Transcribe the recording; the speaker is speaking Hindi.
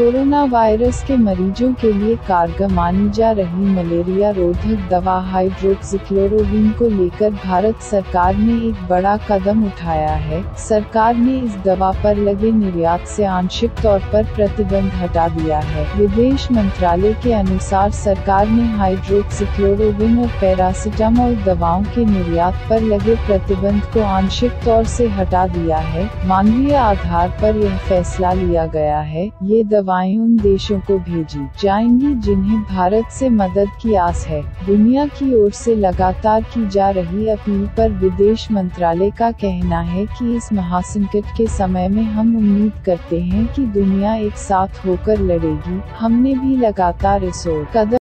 कोरोना वायरस के मरीजों के लिए कारगर मानी जा रही मलेरिया रोधक दवा हाइड्रोक्सीक्लोरोक्विन को लेकर भारत सरकार ने एक बड़ा कदम उठाया है। सरकार ने इस दवा पर लगे निर्यात से आंशिक तौर पर प्रतिबंध हटा दिया है। विदेश मंत्रालय के अनुसार सरकार ने हाइड्रोक्सीक्लोरोक्विन और पैरासिटामोल दवाओं के निर्यात पर लगे प्रतिबंध को आंशिक तौर से हटा दिया है। मानवीय आधार पर यह फैसला लिया गया है। ये दवाएं उन देशों को भेजी जाएंगी जिन्हें भारत से मदद की आस है। दुनिया की ओर से लगातार की जा रही अपील पर विदेश मंत्रालय का कहना है कि इस महासंकट के समय में हम उम्मीद करते हैं कि दुनिया एक साथ होकर लड़ेगी। हमने भी लगातार इस ओर कदम